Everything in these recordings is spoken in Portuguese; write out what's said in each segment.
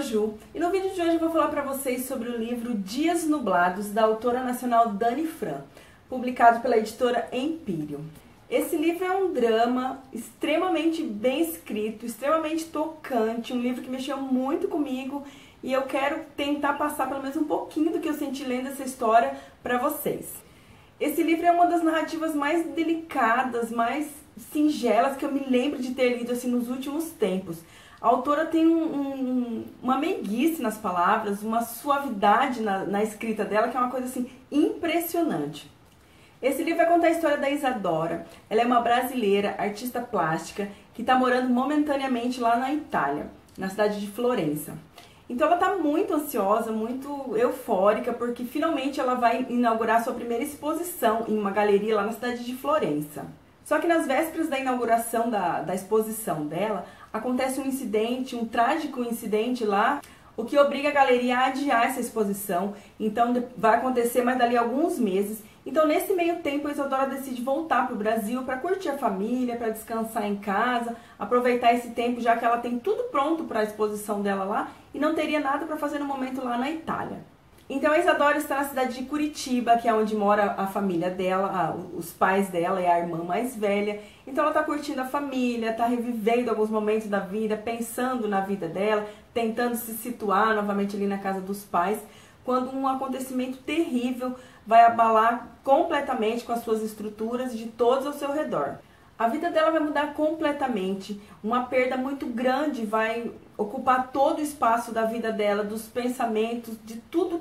a Ju e no vídeo de hoje eu vou falar para vocês sobre o livro Dias Nublados, da autora nacional Dani Fran, publicado pela editora Empírio. Esse livro é um drama extremamente bem escrito, extremamente tocante, um livro que mexeu muito comigo e eu quero tentar passar pelo menos um pouquinho do que eu senti lendo essa história para vocês. Esse livro é uma das narrativas mais delicadas, mais singelas que eu me lembro de ter lido assim, nos últimos tempos. A autora tem uma meiguice nas palavras, uma suavidade na escrita dela, que é uma coisa assim impressionante. Esse livro vai contar a história da Isadora. Ela é uma brasileira, artista plástica, que está morando momentaneamente lá na Itália, na cidade de Florença. Então ela está muito ansiosa, muito eufórica, porque finalmente ela vai inaugurar sua primeira exposição em uma galeria lá na cidade de Florença. Só que nas vésperas da inauguração da exposição dela, acontece um incidente, um trágico incidente lá, o que obriga a galeria a adiar essa exposição. Então vai acontecer mais dali a alguns meses. Então nesse meio tempo a Isadora decide voltar para o Brasil para curtir a família, para descansar em casa, aproveitar esse tempo já que ela tem tudo pronto para a exposição dela lá e não teria nada para fazer no momento lá na Itália. Então a Isadora está na cidade de Curitiba, que é onde mora a família dela, os pais dela e a irmã mais velha. Então ela está curtindo a família, está revivendo alguns momentos da vida, pensando na vida dela, tentando se situar novamente ali na casa dos pais, quando um acontecimento terrível vai abalar completamente com as suas estruturas de todos ao seu redor. A vida dela vai mudar completamente, uma perda muito grande vai ocupar todo o espaço da vida dela, dos pensamentos, de tudo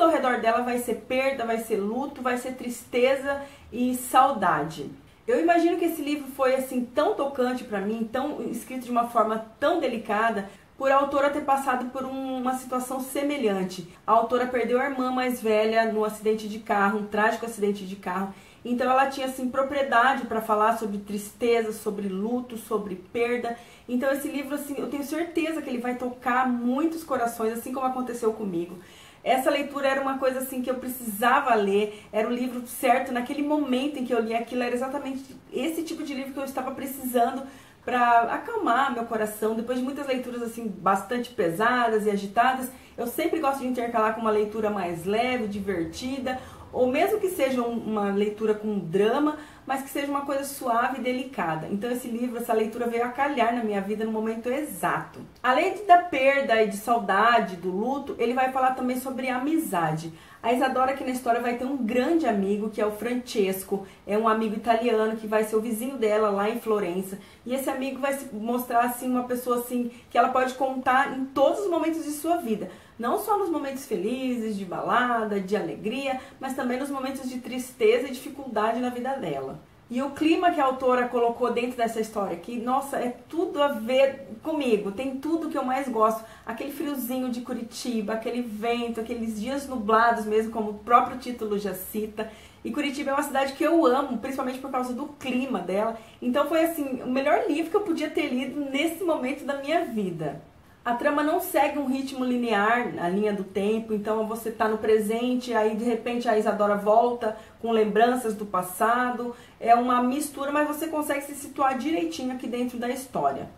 ao redor dela vai ser perda, vai ser luto, vai ser tristeza e saudade. Eu imagino que esse livro foi assim tão tocante para mim, tão escrito de uma forma tão delicada, por a autora ter passado por uma situação semelhante. A autora perdeu a irmã mais velha num acidente de carro, um trágico acidente de carro. Então ela tinha assim propriedade para falar sobre tristeza, sobre luto, sobre perda. Então esse livro assim, eu tenho certeza que ele vai tocar muitos corações, assim como aconteceu comigo. Essa leitura era uma coisa assim que eu precisava ler, era o livro certo naquele momento em que eu li aquilo, era exatamente esse tipo de livro que eu estava precisando para acalmar meu coração. Depois de muitas leituras assim bastante pesadas e agitadas, eu sempre gosto de intercalar com uma leitura mais leve, divertida, ou mesmo que seja uma leitura com drama, mas que seja uma coisa suave e delicada. Então esse livro, essa leitura veio a calhar na minha vida no momento exato. Além da perda e de saudade, do luto, ele vai falar também sobre a amizade. A Isadora aqui na história vai ter um grande amigo, que é o Francesco, é um amigo italiano que vai ser o vizinho dela lá em Florença. E esse amigo vai se mostrar assim uma pessoa assim que ela pode contar em todos os momentos de sua vida. Não só nos momentos felizes, de balada, de alegria, mas também nos momentos de tristeza e dificuldade na vida dela. E o clima que a autora colocou dentro dessa história aqui, nossa, é tudo a ver comigo, tem tudo que eu mais gosto. Aquele friozinho de Curitiba, aquele vento, aqueles dias nublados mesmo, como o próprio título já cita. E Curitiba é uma cidade que eu amo, principalmente por causa do clima dela. Então foi assim, o melhor livro que eu podia ter lido nesse momento da minha vida. A trama não segue um ritmo linear, a linha do tempo, então você está no presente, aí de repente a Isadora volta com lembranças do passado, é uma mistura, mas você consegue se situar direitinho aqui dentro da história.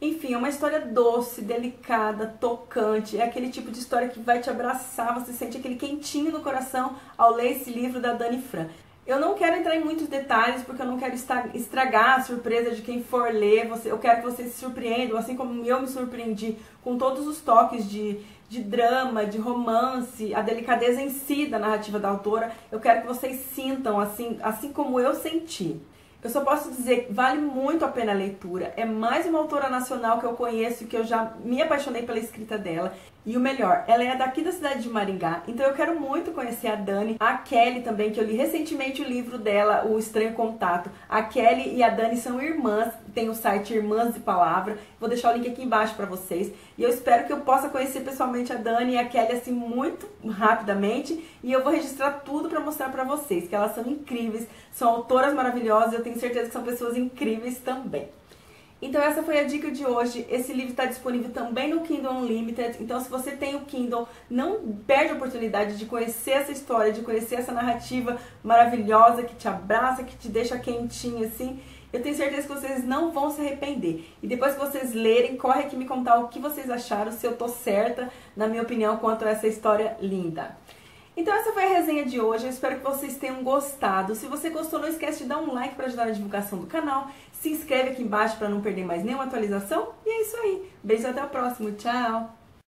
Enfim, é uma história doce, delicada, tocante, é aquele tipo de história que vai te abraçar, você sente aquele quentinho no coração ao ler esse livro da Dani Fran. Eu não quero entrar em muitos detalhes, porque eu não quero estragar a surpresa de quem for ler. Eu quero que vocês se surpreendam, assim como eu me surpreendi com todos os toques de drama, de romance, a delicadeza em si da narrativa da autora. Eu quero que vocês sintam, assim como eu senti. Eu só posso dizer que vale muito a pena a leitura. É mais uma autora nacional que eu conheço e que eu já me apaixonei pela escrita dela. E o melhor, ela é daqui da cidade de Maringá, então eu quero muito conhecer a Dani. A Kelly também, que eu li recentemente o livro dela, O Estranho Contato. A Kelly e a Dani são irmãs, tem o site Irmãs de Palavra. Vou deixar o link aqui embaixo para vocês. E eu espero que eu possa conhecer pessoalmente a Dani e a Kelly assim muito rapidamente. E eu vou registrar tudo para mostrar para vocês, que elas são incríveis, são autoras maravilhosas, eu tenho certeza que são pessoas incríveis também. Então essa foi a dica de hoje. Esse livro está disponível também no Kindle Unlimited. Então se você tem o Kindle, não perde a oportunidade de conhecer essa história, de conhecer essa narrativa maravilhosa que te abraça, que te deixa quentinha assim. Eu tenho certeza que vocês não vão se arrepender. E depois que vocês lerem, corre aqui me contar o que vocês acharam, se eu tô certa, na minha opinião, quanto a essa história linda. Então essa foi a resenha de hoje, eu espero que vocês tenham gostado. Se você gostou, não esquece de dar um like para ajudar na divulgação do canal. Se inscreve aqui embaixo para não perder mais nenhuma atualização. E é isso aí. Beijo e até o próximo. Tchau!